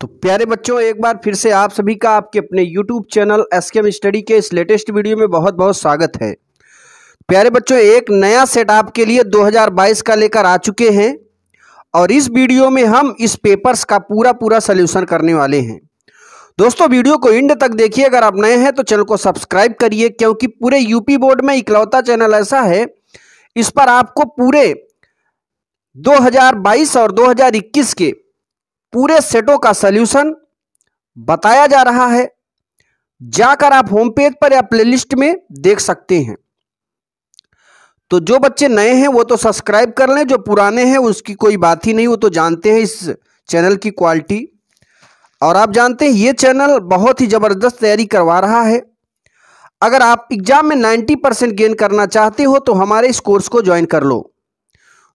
तो प्यारे बच्चों, एक बार फिर से आप सभी का आपके अपने YouTube चैनल SKM स्टडी के इस लेटेस्ट वीडियो में बहुत बहुत स्वागत है। प्यारे बच्चों, एक नया सेट आपके लिए 2022 का लेकर आ चुके हैं और इस वीडियो में हम इस पेपर्स का पूरा सल्यूशन करने वाले हैं। दोस्तों, वीडियो को एंड तक देखिए। अगर आप नए हैं तो चैनल को सब्सक्राइब करिए, क्योंकि पूरे यूपी बोर्ड में इकलौता चैनल ऐसा है इस पर आपको पूरे 2022 और 2021 के पूरे सेटों का सल्यूशन बताया जा रहा है। जाकर आप होम पेज पर या प्लेलिस्ट में देख सकते हैं। तो जो बच्चे नए हैं वो तो सब्सक्राइब कर लें, जो पुराने हैं उसकी कोई बात ही नहीं, वो तो जानते हैं इस चैनल की क्वालिटी। और आप जानते हैं ये चैनल बहुत ही ज़बरदस्त तैयारी करवा रहा है। अगर आप एग्ज़ाम में 90% गेन करना चाहते हो तो हमारे इस कोर्स को ज्वाइन कर लो।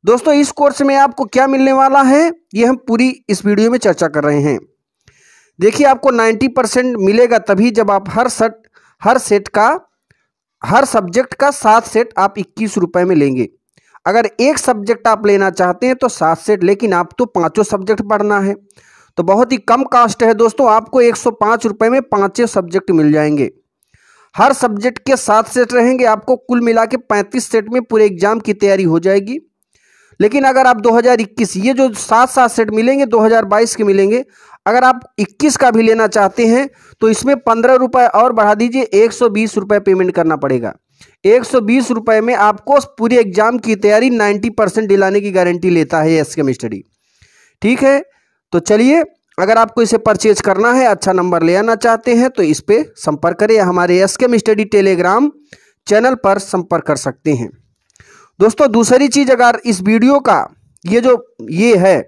दोस्तों, इस कोर्स में आपको क्या मिलने वाला है ये हम पूरी इस वीडियो में चर्चा कर रहे हैं। देखिए, आपको 90% मिलेगा तभी जब आप हर सब्जेक्ट का 7 सेट आप 21 रुपये में लेंगे। अगर एक सब्जेक्ट आप लेना चाहते हैं तो 7 सेट, लेकिन आप तो पाँचों सब्जेक्ट पढ़ना है तो बहुत ही कम कास्ट है। दोस्तों, आपको 105 रुपये में 5 सब्जेक्ट मिल जाएंगे। हर सब्जेक्ट के 7 सेट रहेंगे, आपको कुल मिला के 35 सेट में पूरे एग्जाम की तैयारी हो जाएगी। लेकिन अगर आप 2021 ये जो 7 सेट मिलेंगे 2022 के मिलेंगे, अगर आप 21 का भी लेना चाहते हैं तो इसमें 15 रुपये और बढ़ा दीजिए, 120 रुपये पेमेंट करना पड़ेगा। 120 रुपये में आपको पूरी एग्जाम की तैयारी 90% दिलाने की गारंटी लेता है एसकेएम स्टडी। ठीक है, तो चलिए, अगर आपको इसे परचेज करना है, अच्छा नंबर ले आना चाहते हैं तो इस पर संपर्क करें या हमारे एसकेएम स्टडी टेलीग्राम चैनल पर संपर्क कर सकते हैं। दोस्तों, दूसरी चीज़, अगर इस वीडियो का ये है,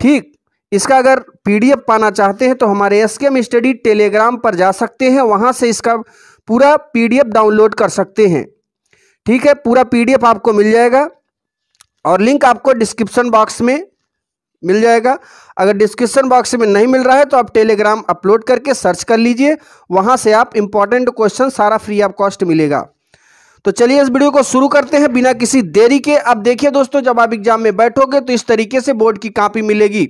ठीक, इसका अगर PDF पाना चाहते हैं तो हमारे एसकेएम स्टडी टेलीग्राम पर जा सकते हैं, वहाँ से इसका पूरा PDF डाउनलोड कर सकते हैं। ठीक है, पूरा PDF आपको मिल जाएगा और लिंक आपको डिस्क्रिप्शन बॉक्स में मिल जाएगा। अगर डिस्क्रिप्शन बॉक्स में नहीं मिल रहा है तो आप टेलीग्राम अपलोड करके सर्च कर लीजिए, वहाँ से आप इम्पॉर्टेंट क्वेश्चन सारा फ्री ऑफ कॉस्ट मिलेगा। तो चलिए इस वीडियो को शुरू करते हैं बिना किसी देरी के। अब देखिए दोस्तों, जब आप एग्जाम में बैठोगे तो इस तरीके से बोर्ड की कॉपी मिलेगी।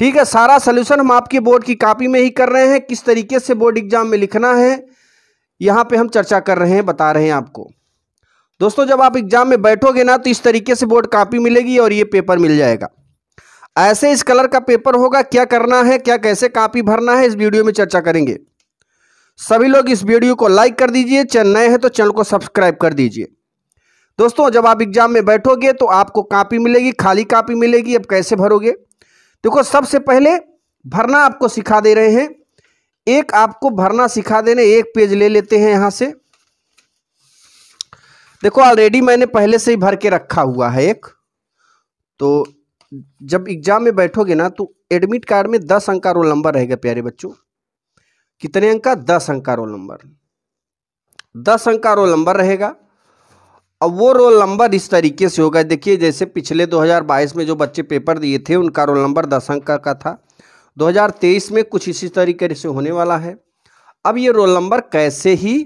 ठीक है, सारा सल्यूशन हम आपके बोर्ड की कॉपी में ही कर रहे हैं। किस तरीके से बोर्ड एग्जाम में लिखना है यहाँ पे हम चर्चा कर रहे हैं, बता रहे हैं आपको। दोस्तों, जब आप एग्जाम में बैठोगे ना तो इस तरीके से बोर्ड कॉपी मिलेगी और ये पेपर मिल जाएगा। ऐसे इस कलर का पेपर होगा। क्या करना है, क्या कैसे कॉपी भरना है, इस वीडियो में चर्चा करेंगे। सभी लोग इस वीडियो को लाइक कर दीजिए, चैनल नए हैं तो चैनल को सब्सक्राइब कर दीजिए। दोस्तों, जब आप एग्जाम में बैठोगे तो आपको कॉपी मिलेगी, खाली कॉपी मिलेगी। अब कैसे भरोगे, देखो, सबसे पहले भरना आपको सिखा दे रहे हैं। एक आपको भरना सिखा देने, एक पेज ले लेते हैं यहाँ से। देखो, ऑलरेडी मैंने पहले से ही भर के रखा हुआ है एक। तो जब एग्जाम में बैठोगे ना तो एडमिट कार्ड में 10 अंक का रोल नंबर रहेगा। प्यारे बच्चों, कितने अंक का? 10 अंक का रोल नंबर, 10 अंक का रोल नंबर रहेगा। अब वो रोल नंबर इस तरीके से होगा। देखिए, जैसे पिछले 2022 में जो बच्चे पेपर दिए थे उनका रोल नंबर 10 अंक का था। 2023 में कुछ इसी तरीके से होने वाला है। अब ये रोल नंबर कैसे ही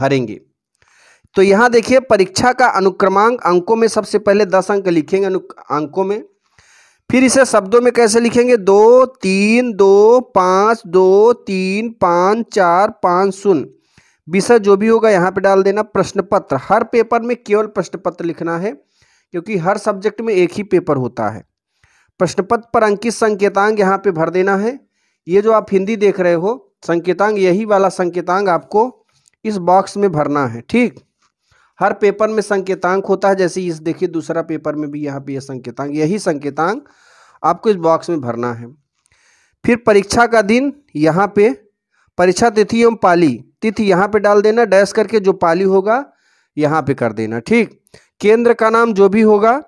भरेंगे, तो यहाँ देखिए, परीक्षा का अनुक्रमांक अंकों में सबसे पहले 10 अंक लिखेंगे अंकों में। फिर इसे शब्दों में कैसे लिखेंगे? 2 3 2 5 2 3 5 4 5 0। विषय जो भी होगा यहाँ पे डाल देना। प्रश्न पत्र, हर पेपर में केवल प्रश्न पत्र लिखना है, क्योंकि हर सब्जेक्ट में एक ही पेपर होता है। प्रश्न पत्र पर अंकित संकेतांक यहाँ पे भर देना है। ये जो आप हिंदी देख रहे हो संकेतांक, यही वाला संकेतांक आपको इस बॉक्स में भरना है। ठीक, हर पेपर में संकेतांक होता है, जैसे इस देखिए दूसरा पेपर में भी यहाँ पे यह संकेतांक, यही संकेतांक आपको इस बॉक्स में भरना है। फिर परीक्षा का दिन, यहाँ पे परीक्षा तिथि एवं पाली, तिथि यहाँ पे डाल देना, डैश करके जो पाली होगा यहाँ पे कर देना। ठीक, केंद्र का नाम जो भी होगा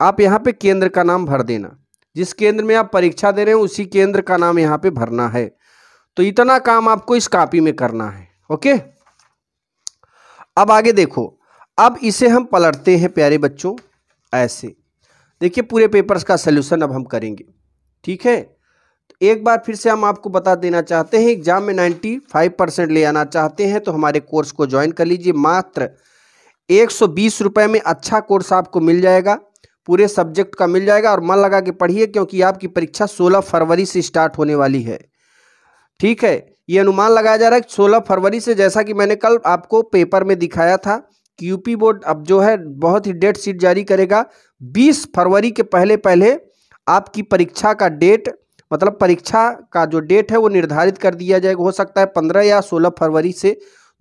आप यहाँ पे केंद्र का नाम भर देना। जिस केंद्र में आप परीक्षा दे रहे हो उसी केंद्र का नाम यहाँ पे भरना है। तो इतना काम आपको इस कॉपी में करना है। ओके, अब आगे देखो, अब इसे हम पलटते हैं प्यारे बच्चों, ऐसे देखिए, पूरे पेपर्स का सल्यूशन अब हम करेंगे। ठीक है, तो एक बार फिर से हम आपको बता देना चाहते हैं, एग्जाम में 95% ले आना चाहते हैं तो हमारे कोर्स को ज्वाइन कर लीजिए। मात्र 120 रुपये में अच्छा कोर्स आपको मिल जाएगा। पूरे सब्जेक्ट का मिल जाएगा और मन लगा के पढ़िए क्योंकि आपकी परीक्षा 16 फरवरी से स्टार्ट होने वाली है। ठीक है, ये अनुमान लगाया जा रहा है 16 फरवरी से, जैसा कि मैंने कल आपको पेपर में दिखाया था कि यूपी बोर्ड अब जो है बहुत ही डेट शीट जारी करेगा। 20 फरवरी के पहले पहले आपकी परीक्षा का डेट, मतलब परीक्षा का जो डेट है वो निर्धारित कर दिया जाएगा। हो सकता है 15 या 16 फरवरी से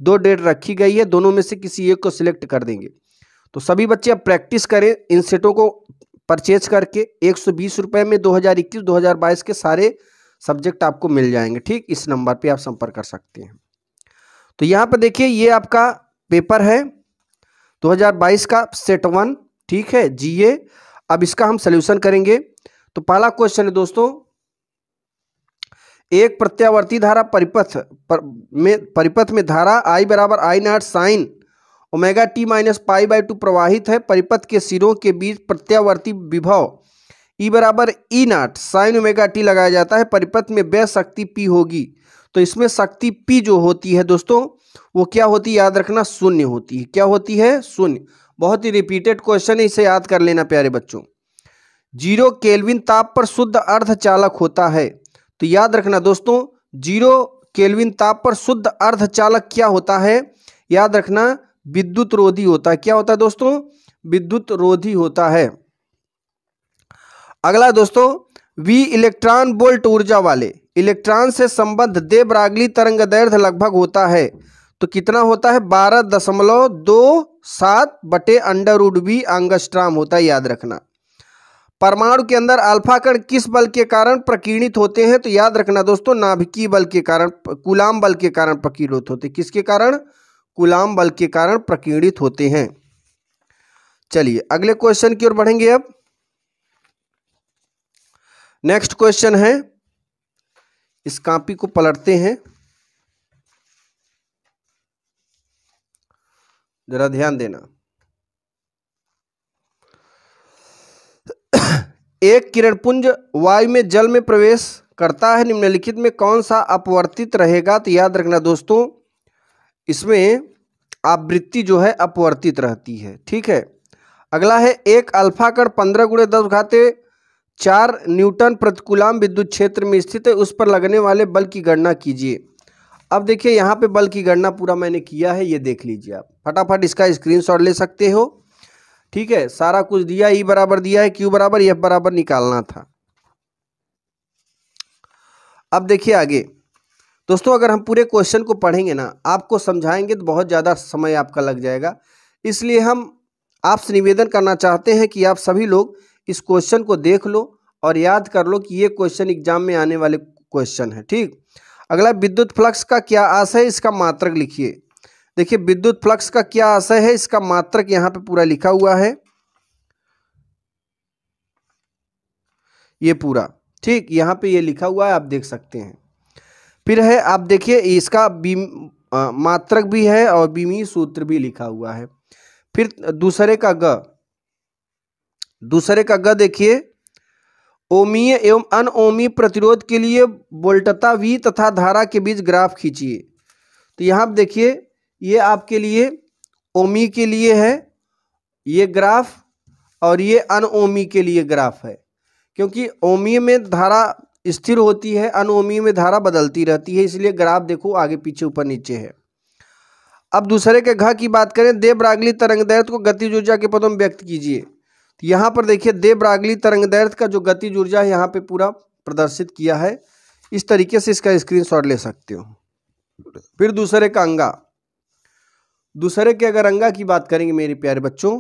2 डेट रखी गई है, दोनों में से किसी एक को सिलेक्ट कर देंगे। तो सभी बच्चे अब प्रैक्टिस करें इन सेटों को परचेज करके। 120 रुपये में 2021-2022 के सारे सब्जेक्ट आपको मिल जाएंगे। ठीक, इस नंबर पे आप संपर्क कर सकते हैं। तो यहाँ पर देखिए ये आपका पेपर है 2022 का सेट 1। ठीक है जीए। अब इसका हम सल्यूशन करेंगे। तो पहला क्वेश्चन है दोस्तों, एक प्रत्यावर्ती धारा परिपथ में धारा I बराबर I naught sine omega T minus pi by 2 प्रवाहित है। परिपथ के सिरों के बीच प्रत्यावर्ती विभव E बराबर E naught sine omega T लगाया जाता है। परिपथ में व्यय शक्ति P होगी। तो इसमें शक्ति P जो होती है दोस्तों वो क्या होती है, याद रखना, शून्य होती है। क्या होती है, शून्य। बहुत ही रिपीटेड क्वेश्चन है, इसे याद कर लेना प्यारे बच्चों। 0 केल्विन ताप पर शुद्ध अर्धचालक होता है। तो याद रखना दोस्तों 0 केल्विन ताप पर शुद्ध अर्धचालक क्या होता है, याद रखना विद्युत रोधी होता है। क्या होता है दोस्तों, विद्युत रोधी होता है। अगला दोस्तों, वी इलेक्ट्रॉन वोल्ट ऊर्जा वाले इलेक्ट्रॉन से संबद्ध दे ब्रागली तरंगदैर्ध्य लगभग होता है। तो कितना होता है, 12.27/√v एंगस्ट्राम होता है, याद रखना। परमाणु के अंदर अल्फा कण किस बल के कारण प्रकीर्णित होते हैं, तो याद रखना दोस्तों नाभिकीय बल के कारण, कूलाम बल के कारण प्रकीर्णित होते हैं। किसके कारण, कूलाम बल के कारण प्रकीर्णित होते हैं। चलिए अगले क्वेश्चन की ओर बढ़ेंगे। अब नेक्स्ट क्वेश्चन है, इस कॉपी को पलटते हैं, जरा ध्यान देना। एक किरणपुंज वायु में जल में प्रवेश करता है, निम्नलिखित में कौन सा अपवर्तित रहेगा। तो याद रखना दोस्तों इसमें आवृत्ति जो है अपवर्तित रहती है। ठीक है, अगला है एक अल्फा कण 15 × 10⁴ N प्रतिकूलाम विद्युत क्षेत्र में स्थित है, उस पर लगने वाले बल की गणना कीजिए। अब देखिए यहाँ पे बल की गणना पूरा मैंने किया है, ये देख लीजिए आप, फटाफट इसका स्क्रीनशॉट ले सकते हो। ठीक है, सारा कुछ दिया, ई बराबर दिया है, क्यू बराबर, एफ बराबर निकालना था। अब देखिए आगे दोस्तों, अगर हम पूरे क्वेश्चन को पढ़ेंगे ना, आपको समझाएंगे तो बहुत ज़्यादा समय आपका लग जाएगा, इसलिए हम आपसे निवेदन करना चाहते हैं कि आप सभी लोग इस क्वेश्चन को देख लो और याद कर लो कि ये क्वेश्चन एग्जाम में आने वाले क्वेश्चन है। ठीक, अगला विद्युत फ्लक्स का क्या आशय है, इसका मात्रक लिखिए। देखिए विद्युत फ्लक्स का क्या आशय है, इसका मात्रक यहाँ पे पूरा लिखा हुआ है, ये पूरा। ठीक, यहाँ पे ये लिखा हुआ है, आप देख सकते हैं। फिर है, आप देखिए इसका मात्रक भी है और बीमीय सूत्र भी लिखा हुआ है। फिर दूसरे का ग, दूसरे का ग देखिए, ओमीय एवं अनओमीय प्रतिरोध के लिए वोल्टता वी तथा धारा के बीच ग्राफ खींचिए। तो यहाँ पे देखिए ये आपके लिए ओमी के लिए है ये ग्राफ, और ये अनओमी के लिए ग्राफ है, क्योंकि ओमी में धारा स्थिर होती है, अनओमी में धारा बदलती रहती है, इसलिए ग्राफ देखो आगे पीछे ऊपर नीचे है। अब दूसरे के घ की बात करें, दे ब्रागली तरंगदैर्ध्य को गतिज ऊर्जा के पदों में व्यक्त कीजिए। तो यहाँ पर देखिए दे ब्रागली तरंगदैर्ध्य का जो गतिज ऊर्जा है यहाँ पे पूरा प्रदर्शित किया है, इस तरीके से इसका स्क्रीनशॉट ले सकते हो। फिर दूसरे का अंगा, दूसरे के अगर अंगा की बात करेंगे मेरे प्यारे बच्चों,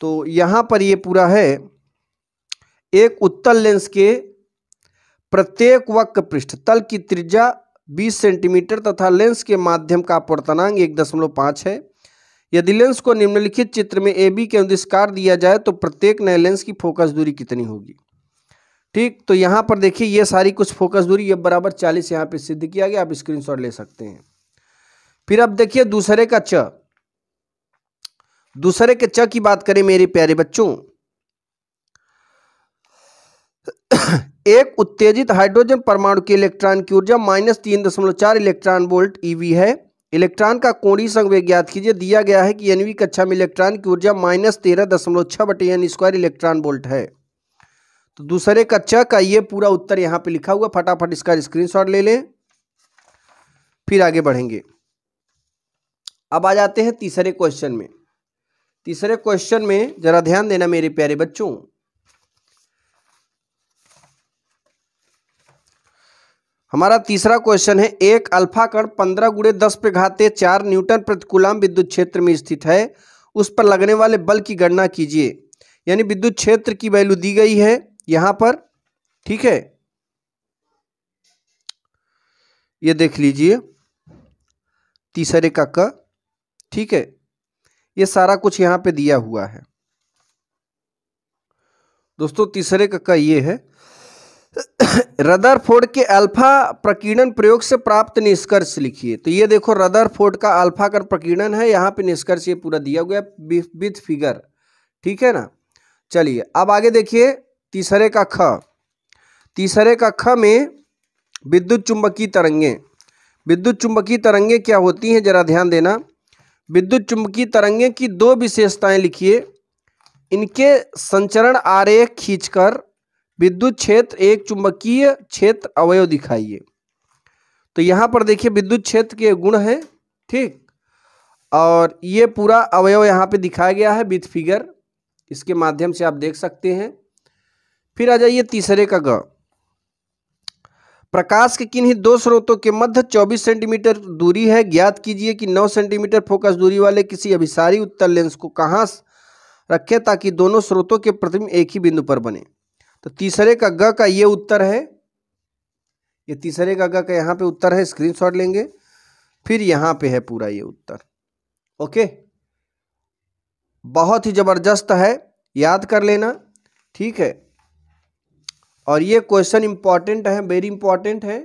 तो यहाँ पर ये पूरा है, एक उत्तल लेंस के प्रत्येक वक्र पृष्ठ तल की त्रिज्या 20 सेंटीमीटर तथा लेंस के माध्यम का अपवर्तनांक 1.5 है। यदि लेंस को निम्नलिखित चित्र में AB के अनुदिशकार दिया जाए तो प्रत्येक नए लेंस की फोकस दूरी कितनी होगी। ठीक, तो यहाँ पर देखिए ये सारी कुछ फोकस दूरी F बराबर 40 यहाँ पर सिद्ध किया गया, आप स्क्रीनशॉट ले सकते हैं। फिर अब देखिए दूसरे का च, दूसरे के च की बात करें मेरे प्यारे बच्चों, एक उत्तेजित हाइड्रोजन परमाणु के इलेक्ट्रॉन की ऊर्जा -3.4 इलेक्ट्रॉन वोल्ट EV है, इलेक्ट्रॉन का कोणीय संवेग ज्ञात कीजिए। दिया गया है कि nवीं कक्षा में इलेक्ट्रॉन की ऊर्जा -13.6/n² इलेक्ट्रॉन वोल्ट है। तो दूसरे कक्षा का ये पूरा उत्तर यहाँ पे लिखा हुआ, फटाफट इसका स्क्रीनशॉट ले लें, फिर आगे बढ़ेंगे। अब आ जाते हैं तीसरे क्वेश्चन में। तीसरे क्वेश्चन में जरा ध्यान देना मेरे प्यारे बच्चों। हमारा तीसरा क्वेश्चन है, एक अल्फा कण 15 × 10⁴ न्यूटन प्रति कूलम विद्युत क्षेत्र में स्थित है, उस पर लगने वाले बल की गणना कीजिए। यानी विद्युत क्षेत्र की वैल्यू दी गई है यहां पर, ठीक है, ये देख लीजिए तीसरे का, ठीक है, ये सारा कुछ यहां पे दिया हुआ है दोस्तों। तीसरे का ये है, रदरफोर्ड के अल्फा प्रकीर्णन प्रयोग से प्राप्त निष्कर्ष लिखिए। तो ये देखो रदरफोर्ड का अल्फा का प्रकीर्णन है, यहां पे निष्कर्ष ये पूरा दिया हुआ है विद फिगर, ठीक है ना। चलिए अब आगे देखिए तीसरे का ख। तीसरे का ख में विद्युत चुंबकीय तरंगें। विद्युत चुंबकीय तरंगें क्या होती हैं, जरा ध्यान देना। विद्युत चुंबकीय तरंगें की दो विशेषताएं लिखिए। इनके संचरण आरेख खींचकर विद्युत क्षेत्र एक चुंबकीय क्षेत्र अवयव दिखाइए। तो यहाँ पर देखिए विद्युत क्षेत्र के गुण हैं, ठीक, और ये पूरा अवयव यहाँ पे दिखाया गया है विद फिगर, इसके माध्यम से आप देख सकते हैं। फिर आ जाइए तीसरे का ग। प्रकाश के किन्हीं दो स्रोतों के मध्य 24 सेंटीमीटर दूरी है, ज्ञात कीजिए कि 9 सेंटीमीटर फोकस दूरी वाले किसी अभिसारी उत्तल लेंस को कहाँ रखें ताकि दोनों स्रोतों के प्रतिबिंब एक ही बिंदु पर बने। तो तीसरे का ग का ये उत्तर है, ये तीसरे का ग का यहाँ पे उत्तर है, स्क्रीनशॉट लेंगे, फिर यहाँ पे है पूरा ये उत्तर। ओके, बहुत ही ज़बरदस्त है, याद कर लेना, ठीक है। और ये क्वेश्चन इम्पॉर्टेंट है, वेरी इंपॉर्टेंट है,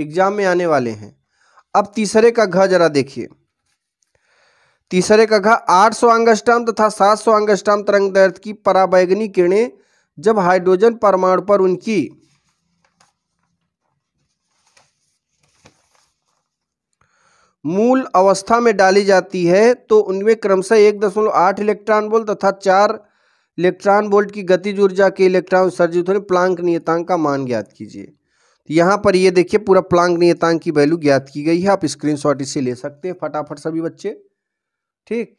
एग्जाम में आने वाले हैं। अब तीसरे का घ जरा देखिए। तीसरे का घ, 800 एंगस्ट्रॉम तथा 700 एंगस्ट्रॉम तरंग दैर्ध्य की पराबैंगनी किरणें जब हाइड्रोजन परमाणु पर उनकी मूल अवस्था में डाली जाती है तो उनमें क्रमशः 1.8 इलेक्ट्रॉन वोल्ट तथा 4 इलेक्ट्रॉन वोल्ट की गतिज ऊर्जा के इलेक्ट्रॉन उत्सर्जित होने प्लांक नियतांक का मान ज्ञात कीजिए। तो यहाँ पर ये देखिए पूरा प्लांक नियतांक की वैल्यू ज्ञात की गई है, आप स्क्रीनशॉट इसे ले सकते हैं फटाफट सभी बच्चे, ठीक।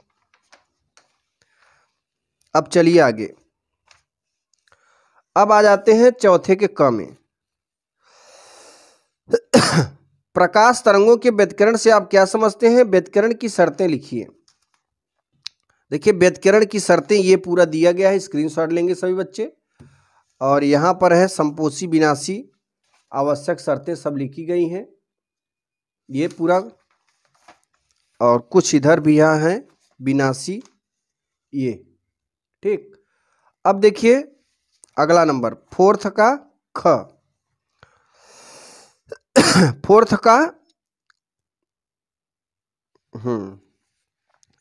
अब चलिए आगे, अब आ जाते हैं चौथे के क में। प्रकाश तरंगों के व्यतिकरण से आप क्या समझते हैं, व्यतिकरण की शर्तें लिखिए। देखिए व्यतिकरण की शर्तें ये पूरा दिया गया है, स्क्रीनशॉट लेंगे सभी बच्चे, और यहाँ पर है संपोषी विनाशी आवश्यक शर्तें सब लिखी गई हैं ये पूरा, और कुछ इधर भी यहाँ हैं विनाशी ये, ठीक। अब देखिए अगला नंबर फोर्थ का ख। फोर्थ का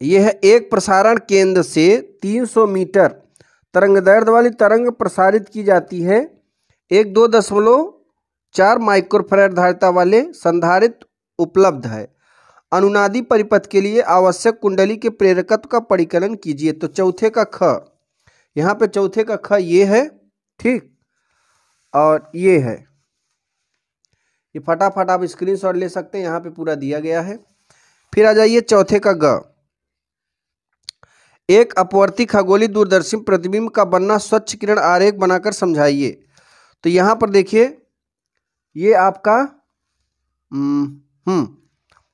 यह है, एक प्रसारण केंद्र से 300 मीटर तरंगदैर्ध्य वाली तरंग प्रसारित की जाती है, एक 2.4 माइक्रोफैराड धारिता वाले संधारित्र उपलब्ध है। अनुनादी परिपथ के लिए आवश्यक कुंडली के प्रेरकत्व का परिकलन कीजिए। तो चौथे का ख, यहाँ पे चौथे का ख ये है, ठीक, और ये है, ये फटाफट आप स्क्रीनशॉट ले सकते हैं, यहाँ पे पूरा दिया गया है। फिर आ जाइए चौथे का ग। एक अपवर्ती खगोलीय दूरदर्शी प्रतिबिंब का बनना स्वच्छ किरण आरेख बनाकर समझाइए। तो यहाँ पर देखिए ये आपका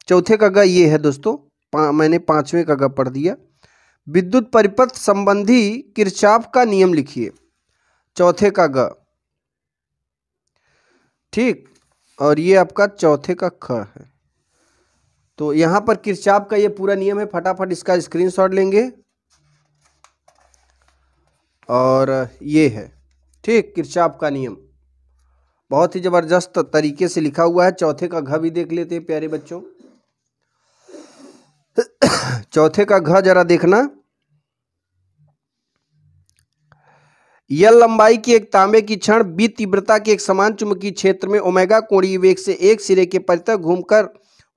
चौथे का ग ये है दोस्तों, मैंने पांचवें का ग पढ़ दिया। विद्युत परिपथ संबंधी किरचॉफ का नियम लिखिए, चौथे का ग, ठीक, और ये आपका चौथे का ख है। तो यहाँ पर किरचॉफ का ये पूरा नियम है, फटाफट इसका स्क्रीनशॉट लेंगे, और ये है, ठीक, किरचॉफ का नियम बहुत ही ज़बरदस्त तरीके से लिखा हुआ है। चौथे का घ भी देख लेते हैं प्यारे बच्चों। चौथे का घ जरा देखना, यल लंबाई की एक तांबे की छड़ बी तीव्रता के एक समान चुंबकीय क्षेत्र में ओमेगा कोणीय वेग से एक सिरे के परितः घूमकर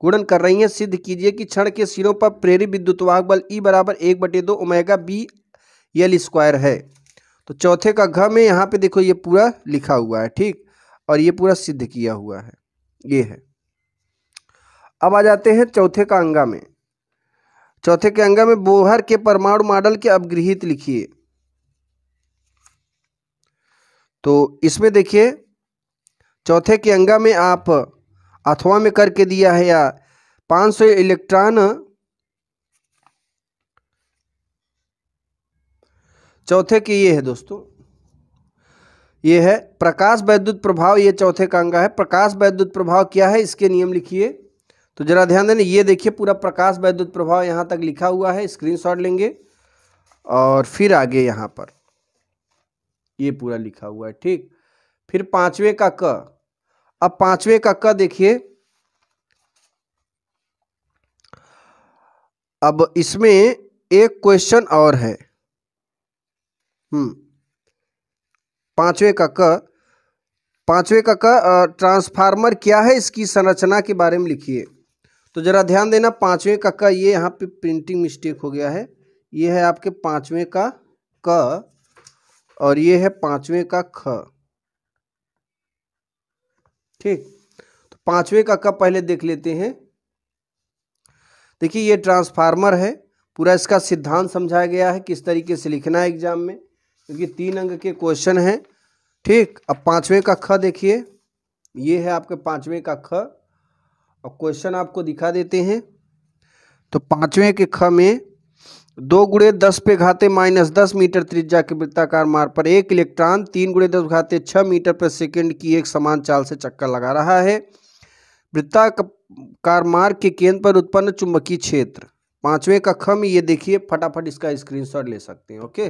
गुणन कर रही हैं। सिद्ध कीजिए कि क्षण के सिरों पर प्रेरित विद्युतवाहक बल E बराबर 1/2 ओमेगा B L² है। तो चौथे का घ में यहाँ पे देखो ये पूरा लिखा हुआ है, ठीक, और ये पूरा सिद्ध किया हुआ है, ये है। अब आ जाते हैं चौथे का अंगा में। चौथे के अंगा में बोहर के परमाणु मॉडल के अपगृहित लिखिए। तो इसमें देखिए चौथे के अंगा में आप अथवा में करके दिया है या 500 इलेक्ट्रॉन। चौथे के ये है दोस्तों, ये है प्रकाश वैद्युत प्रभाव, ये चौथे का अंग है। प्रकाश वैद्युत प्रभाव क्या है, इसके नियम लिखिए। तो जरा ध्यान देना, ये देखिए पूरा प्रकाश वैद्युत प्रभाव यहाँ तक लिखा हुआ है, स्क्रीनशॉट लेंगे और फिर आगे यहाँ पर ये पूरा लिखा हुआ है, ठीक। फिर पांचवे का क। अब पांचवे का क देखिए, अब इसमें एक क्वेश्चन और है। पांचवे का क, पांचवे का क ट्रांसफार्मर क्या है, इसकी संरचना के बारे में लिखिए। तो जरा ध्यान देना, पांचवे का क, ये यहाँ पे प्रिंटिंग मिस्टेक हो गया है, ये है आपके पांचवे का क और ये है पांचवे का ख, ठीक। तो पांचवे का क पहले देख लेते हैं। देखिए ये ट्रांसफार्मर है, पूरा इसका सिद्धांत समझाया गया है किस तरीके से लिखना है एग्जाम में, क्योंकि 3 अंक के क्वेश्चन हैं, ठीक। अब पांचवे का ख देखिए, ये है आपके पांचवे का ख और क्वेश्चन आपको दिखा देते हैं। तो पांचवे के ख में 2×10⁻¹⁰ मीटर त्रिज्या के वृत्ताकार मार्ग पर एक इलेक्ट्रॉन 3×10⁶ मीटर पर सेकंड की एक समान चाल से चक्कर लगा रहा है। वृत्ताकार मार्ग के केंद्र पर उत्पन्न चुंबकीय क्षेत्र, पांचवे का ख में ये देखिए, फटाफट इसका स्क्रीनशॉट ले सकते हैं, ओके।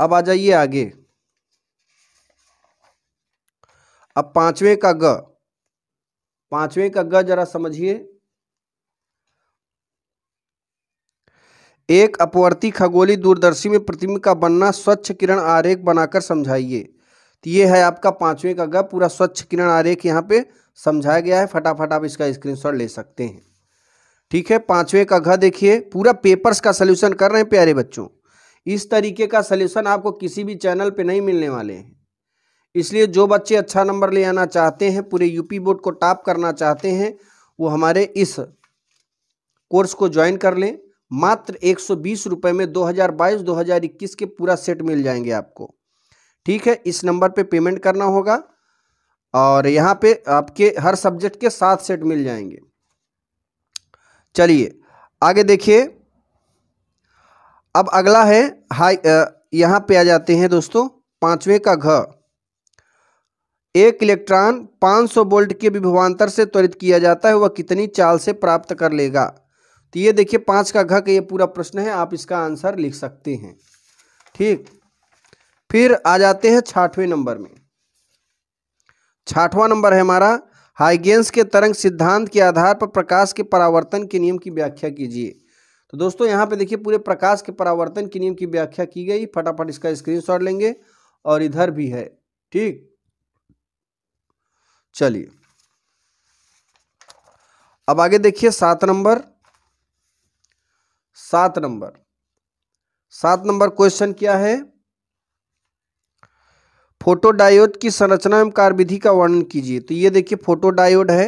अब आ जाइए आगे। अब पांचवे का ग, पांचवे का ग जरा समझिए। एक अपवर्ती खगोलीय दूरदर्शी में प्रतिबिंब का बनना स्वच्छ किरण आरेख बनाकर समझाइए। तो ये है आपका पांचवे का ग, पूरा स्वच्छ किरण आरेख यहाँ पे समझाया गया है, फटाफट आप इसका स्क्रीनशॉट ले सकते हैं, ठीक है। पांचवे का घ देखिए, पूरा पेपर्स का सलूशन कर रहे हैं प्यारे बच्चों। इस तरीके का सलूशन आपको किसी भी चैनल पे नहीं मिलने वाले हैं, इसलिए जो बच्चे अच्छा नंबर ले आना चाहते हैं, पूरे यूपी बोर्ड को टॉप करना चाहते हैं, वो हमारे इस कोर्स को ज्वाइन कर लें। मात्र 120 रुपये में 2022-2021 के पूरा सेट मिल जाएंगे आपको, ठीक है। इस नंबर पे पेमेंट करना होगा और यहाँ पे आपके हर सब्जेक्ट के 7 सेट मिल जाएंगे। चलिए आगे देखिए। अब अगला है यहाँ पे आ जाते हैं दोस्तों, पांचवे का घ। एक इलेक्ट्रॉन 500 वोल्ट के विभवांतर से त्वरित किया जाता है, वह कितनी चाल से प्राप्त कर लेगा। तो ये देखिए 5 का घ का ये पूरा प्रश्न है, आप इसका आंसर लिख सकते हैं, ठीक। फिर आ जाते हैं 6वें नंबर में। 6वां नंबर है हमारा, हाइगेंस के तरंग सिद्धांत के आधार पर प्रकाश के परावर्तन के नियम की व्याख्या कीजिए। तो दोस्तों यहाँ पे देखिए पूरे प्रकाश के परावर्तन के नियम की व्याख्या की गई, फटाफट इसका स्क्रीनशॉट लेंगे और इधर भी है, ठीक। चलिए अब आगे देखिए 7 नंबर। 7 नंबर, 7 नंबर क्वेश्चन क्या है, फोटोडायोड की संरचना एवं कार्यविधि का वर्णन कीजिए। तो ये देखिए फोटोडायोड है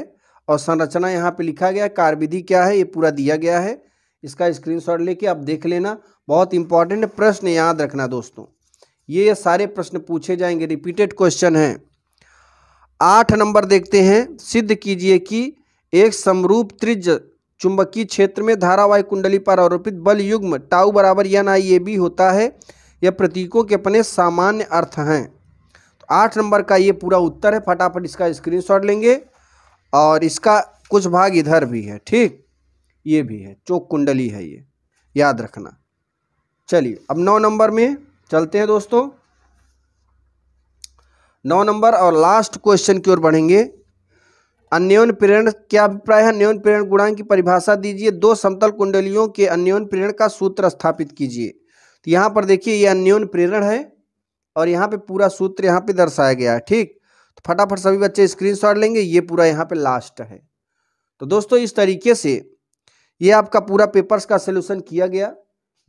और संरचना यहाँ पे लिखा गया है, कार्यविधि क्या है ये पूरा दिया गया है, इसका स्क्रीनशॉट लेके आप देख लेना। बहुत इंपॉर्टेंट प्रश्न याद रखना दोस्तों, ये सारे प्रश्न पूछे जाएंगे, रिपीटेड क्वेश्चन हैं। 8 नंबर देखते हैं, सिद्ध कीजिए कि एक समरूप त्रिज्ज चुंबकीय क्षेत्र में धारावाही कुंडली पर आरोपित बल युग्म τ = NIAB होता है, यह प्रतीकों के अपने सामान्य अर्थ हैं। तो 8 नंबर का ये पूरा उत्तर है, फटाफट इसका स्क्रीनशॉट लेंगे और इसका कुछ भाग इधर भी है, ठीक, ये भी है, चौक कुंडली है, ये याद रखना। चलिए अब 9 नंबर में चलते हैं दोस्तों। 9 नंबर और लास्ट क्वेश्चन की ओर बढ़ेंगे। अन्योन्य प्रेरण क्या अभिप्राय है, अन्योन्य प्रेरण गुणांक की परिभाषा दीजिए, 2 समतल कुंडलियों के अन्योन्य प्रेरण का सूत्र स्थापित कीजिए। तो यहाँ पर देखिए ये अन्योन्य प्रेरण है और यहाँ पे पूरा सूत्र यहाँ पे दर्शाया गया है, ठीक। तो फटाफट सभी बच्चे स्क्रीनशॉट लेंगे, ये पूरा यहाँ पे लास्ट है, तो दोस्तों इस तरीके से ये आपका पूरा पेपर्स का सलूशन किया गया।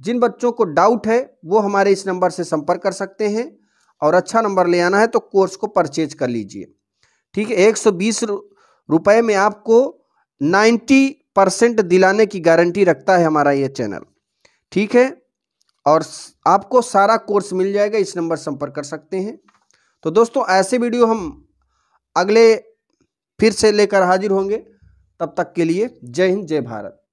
जिन बच्चों को डाउट है वो हमारे इस नंबर से संपर्क कर सकते हैं और अच्छा नंबर ले आना है तो कोर्स को परचेज कर लीजिए। ठीक है, 120 रुपये में आपको 90% दिलाने की गारंटी रखता है हमारा ये चैनल। ठीक है, और आपको सारा कोर्स मिल जाएगा, इस नंबर संपर्क कर सकते हैं। तो दोस्तों ऐसे वीडियो हम अगले फिर से लेकर हाजिर होंगे, तब तक के लिए जय हिंद जय भारत।